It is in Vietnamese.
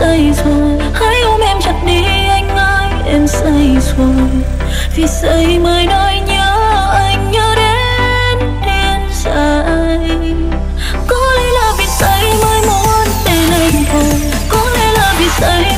say rồi, hãy ôm em chặt đi anh ơi, em say rồi. Vì say mai nỗi nhớ anh, nhớ đến điên dại. Có lẽ là vì say mai muốn bên anh thôi, có lẽ là vì say